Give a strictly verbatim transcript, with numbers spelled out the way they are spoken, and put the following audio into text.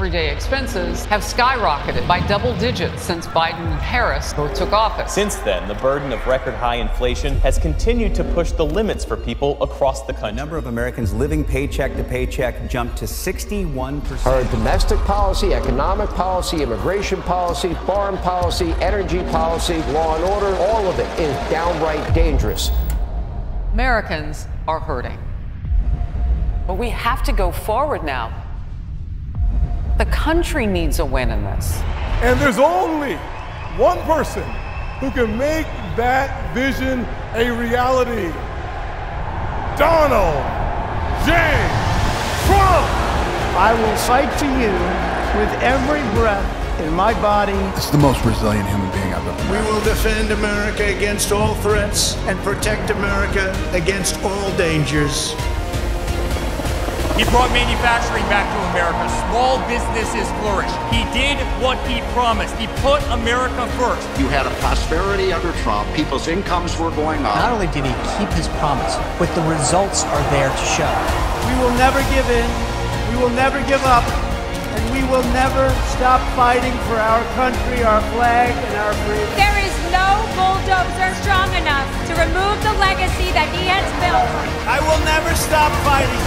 Everyday expenses have skyrocketed by double digits since Biden and Harris both took office. Since then, the burden of record-high inflation has continued to push the limits for people across the country. The number of Americans living paycheck to paycheck jumped to sixty-one percent. Our domestic policy, economic policy, immigration policy, foreign policy, energy policy, law and order, all of it is downright dangerous. Americans are hurting. But we have to go forward now. The country needs a win in this. And there's only one person who can make that vision a reality. Donald J. Trump! I will fight for you with every breath in my body. This is the most resilient human being I've ever met. We will defend America against all threats and protect America against all dangers. He brought manufacturing back to America. Small businesses flourished. He did what he promised. He put America first. You had a prosperity under Trump. People's incomes were going up. Not only did he keep his promise, but the results are there to show. We will never give in. We will never give up. And we will never stop fighting for our country, our flag, and our freedom. There is no bulldozer strong enough to remove the legacy that he has built. I will never stop fighting.